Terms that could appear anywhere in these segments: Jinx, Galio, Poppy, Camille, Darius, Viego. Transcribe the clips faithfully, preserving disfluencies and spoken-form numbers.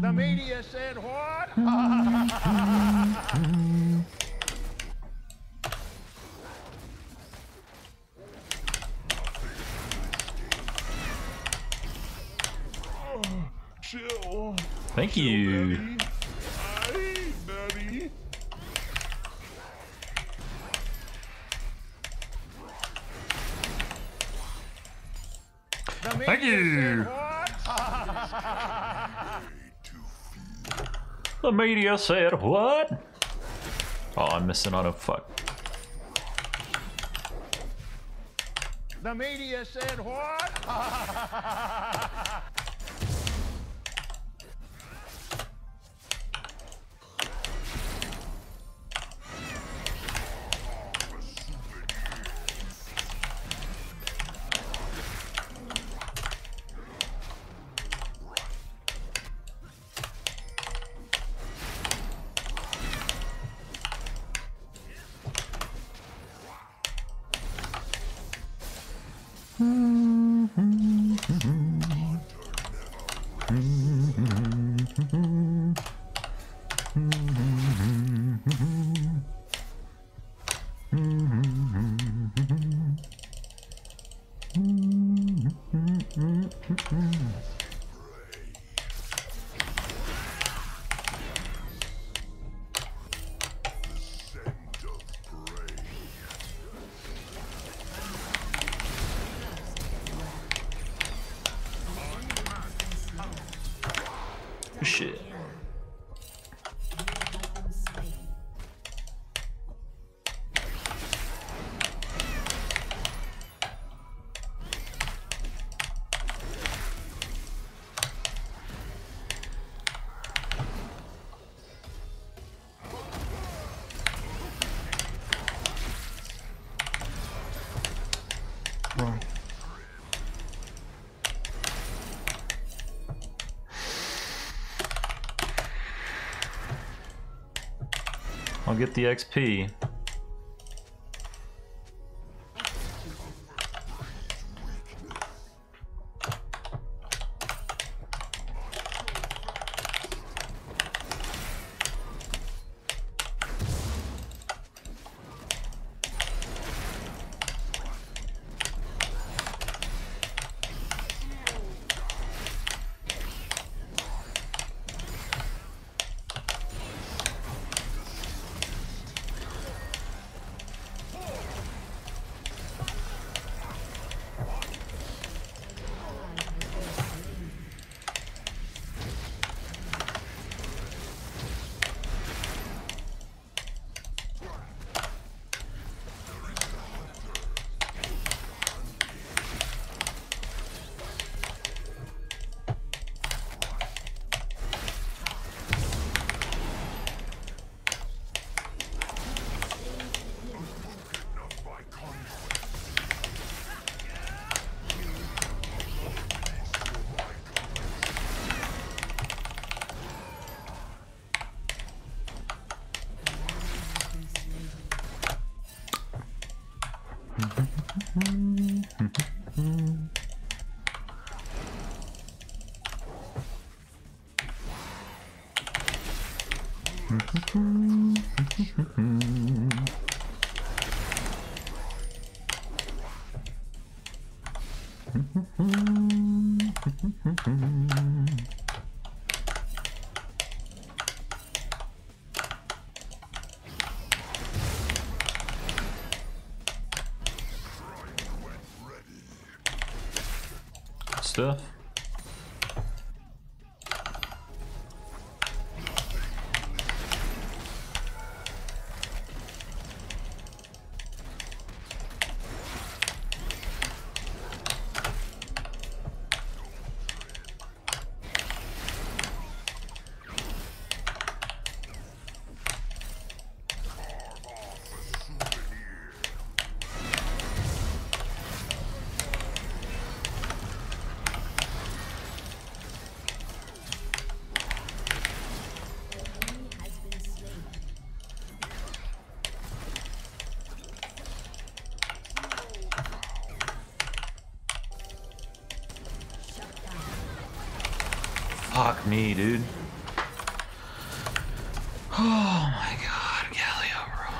The media said what? Chill. Thank you. Thank you. The media said what? Oh, I'm missing on a fuck. The media said what? Shit. I'll get the X P. Monster. Fuck me, dude. Oh my god, Galio, bro.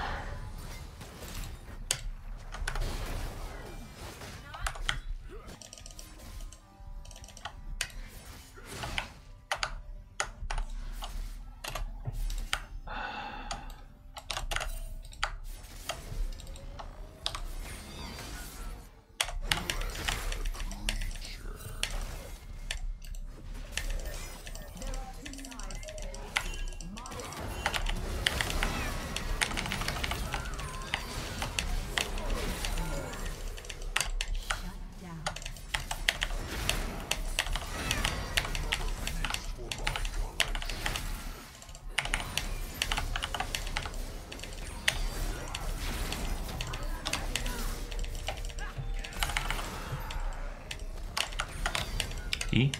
E?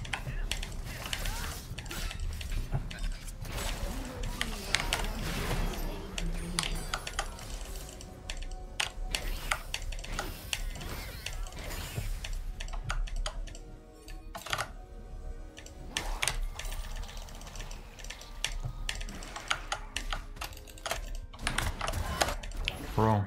Bro.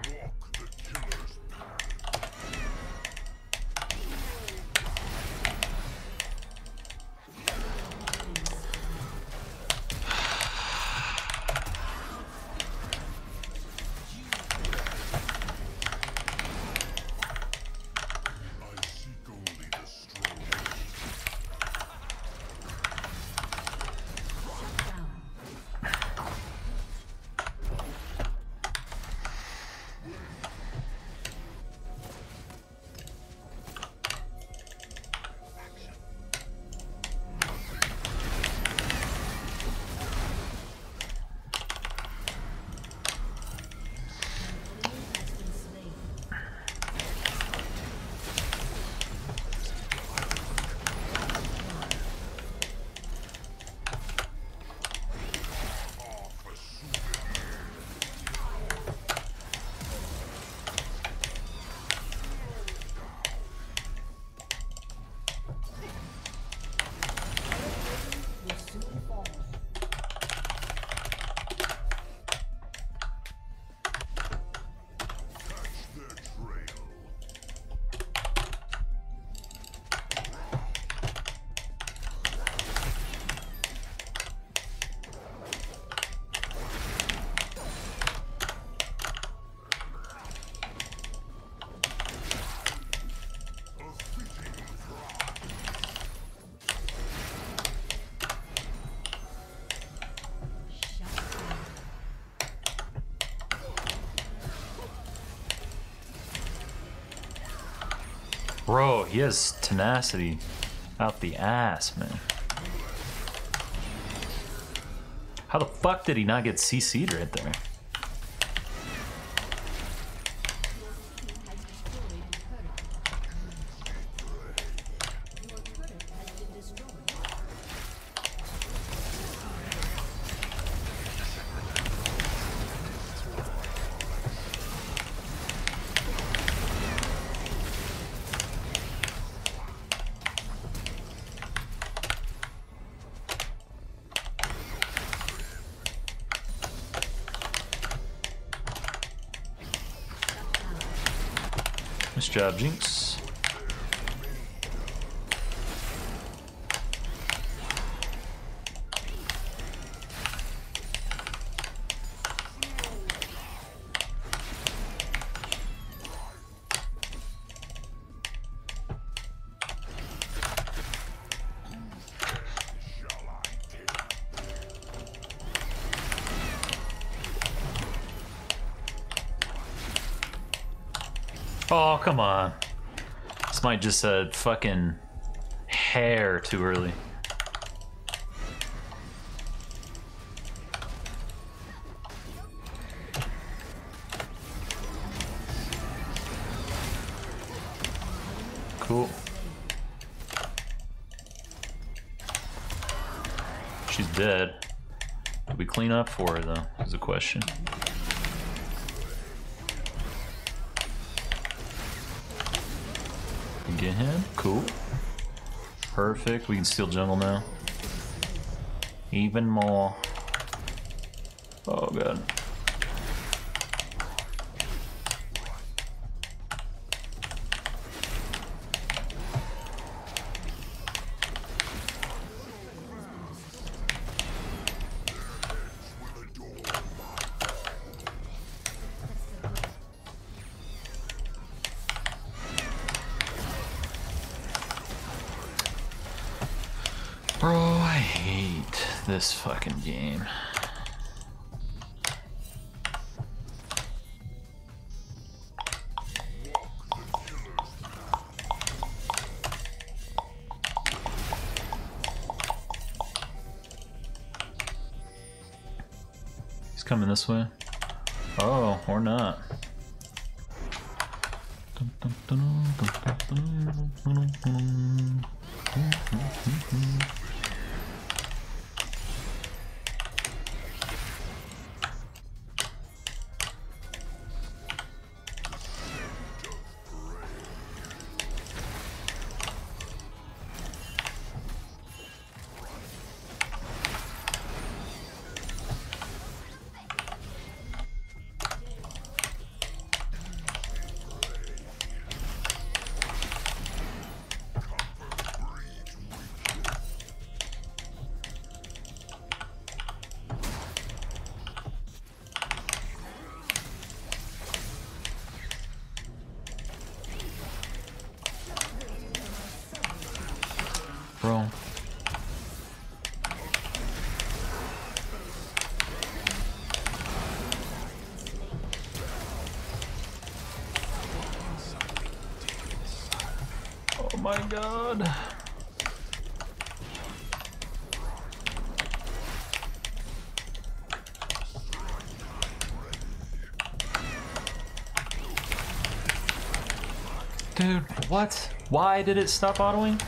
Bro, he has tenacity out the ass, man. How the fuck did he not get C C'd right there? Nice job, Jinx. Oh, come on. This might just a uh, fucking hair too early. Cool. She's dead. Did we clean up for her though, is the question. Get him. Cool. Perfect. We can steal jungle now. Even more. Oh god. This fucking game. He's coming this way. Oh, or not. Bro. Oh my god. Dude, what? Why did it stop autoing?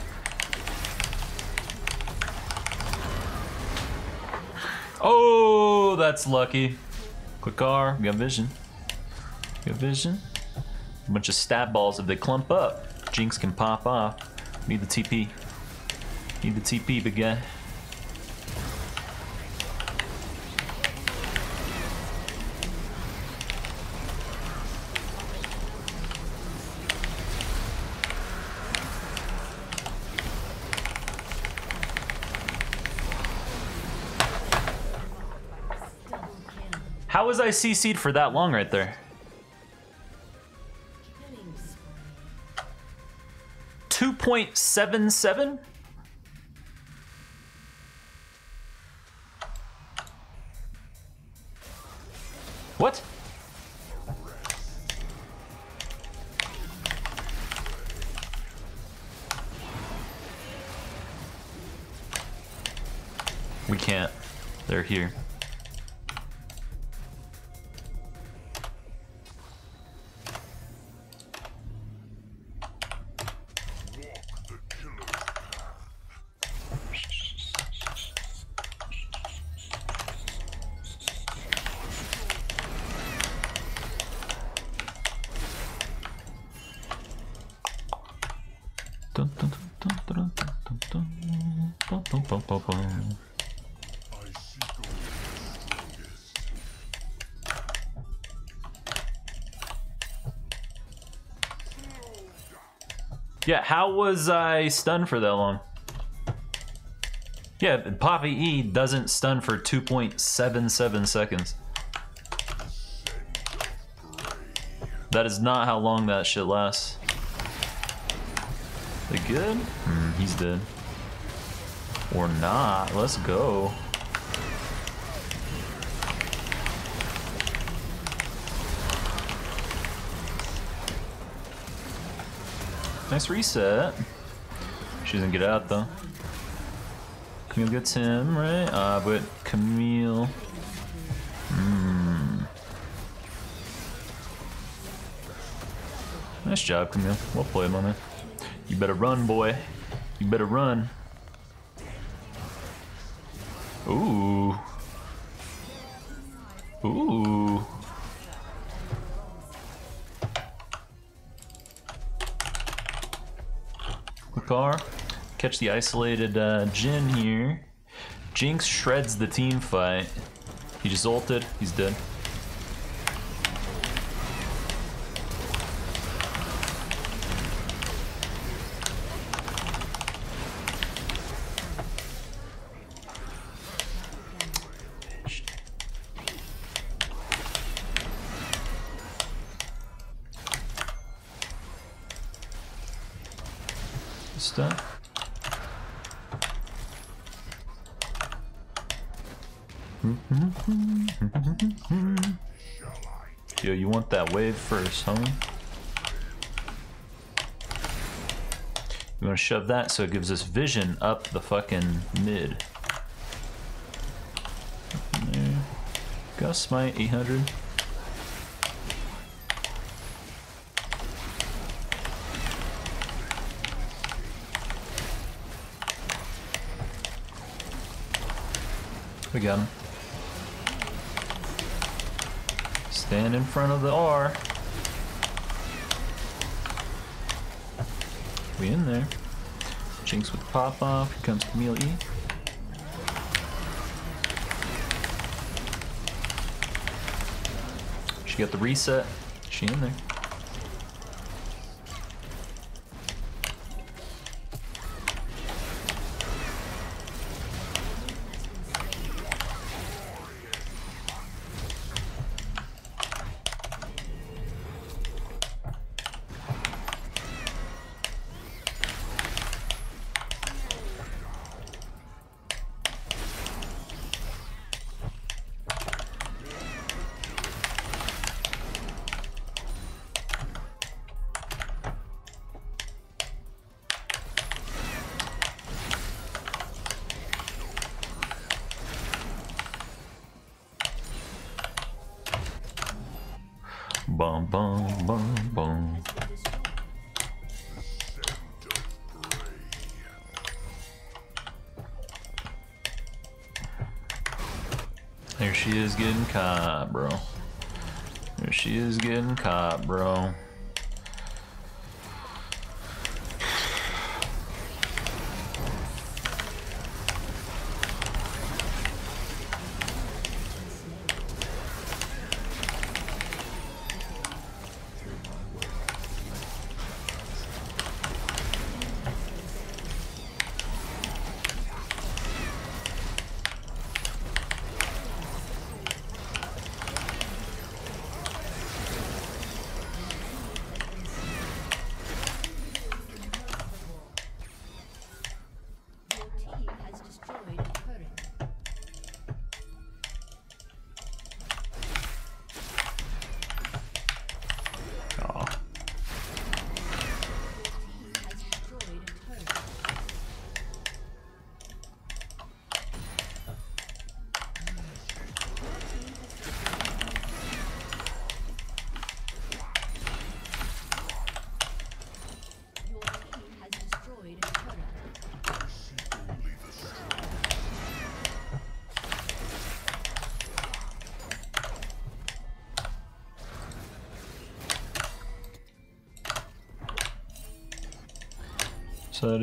Oh, that's lucky. Quick R, we got vision. We got vision. A bunch of stab balls. If they clump up, Jinx can pop off. Need the T P. Need the T P, big guy. How was I C C'd for that long right there? two point seven seven? What? We can't. They're here. Yeah, how was I stunned for that long? Yeah, Poppy E doesn't stun for two point seven seven seconds. That is not how long that shit lasts. They good? Mm, he's dead. Or not, let's go. Nice reset. She doesn't get out though. Camille gets him, right? Ah, but Camille. Mm. Nice job, Camille. Well played, my man. You better run, boy. You better run. Ooh. Ooh. Quick R. Catch the isolated uh, Jin here. Jinx shreds the team fight. He just ulted. He's dead. Stuff. Yo, you want that wave first, homie? You want to shove that so it gives us vision up the fucking mid. Gus Smite eight hundred. We got him. Stand in front of the R. We in there. Jinx with the pop off. Here comes Camille E. She got the reset. She in there. Bum, bum, bum, bum. There she is getting caught, bro. There she is getting caught, bro. Sorry.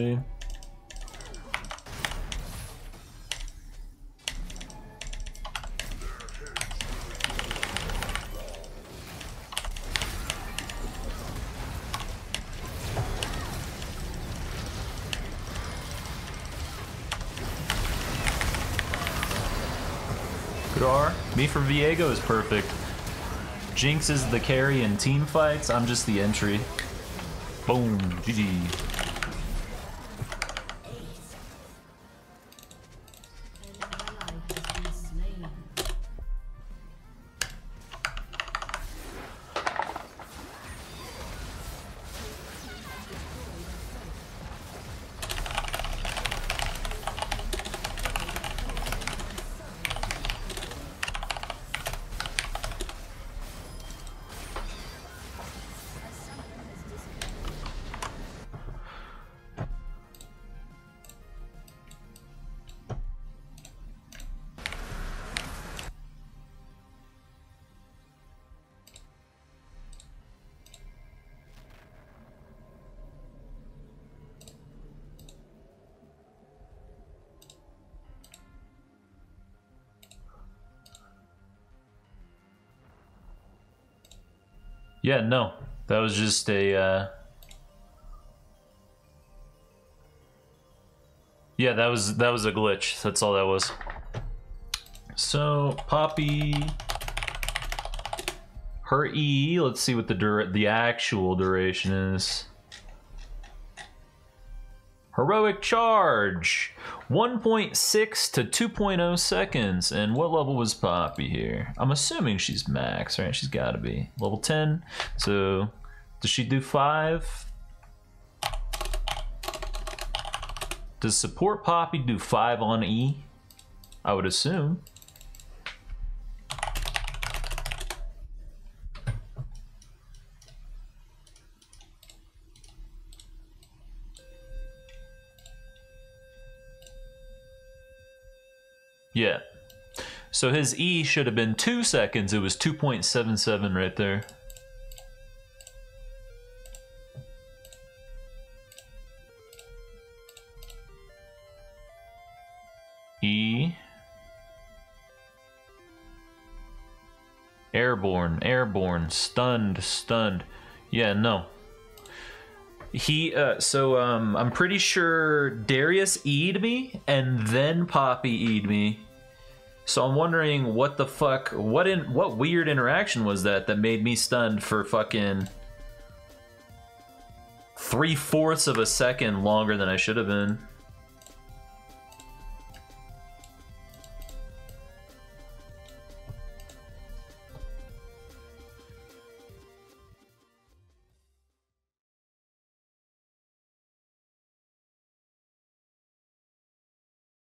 Good R. Me for Viego is perfect. Jinx is the carry in team fights. I'm just the entry. Boom. G G. Yeah, no. That was just a... Uh... Yeah, that was that was a glitch. That's all that was. So, Poppy... Her E, let's see what the dura the actual duration is. Heroic charge, one point six to two point oh seconds. And what level was Poppy here? I'm assuming she's max, right? She's gotta be level ten. So does she do five? Does support Poppy do five on E? I would assume. Yeah, so his E should have been two seconds. It was two point seven seven right there. E. Airborne, airborne, stunned, stunned. Yeah, no. He, uh, so, um, I'm pretty sure Darius E'd me, and then Poppy E'd me. So I'm wondering what the fuck, what in, what weird interaction was that that made me stunned for fucking three-fourths of a second longer than I should have been.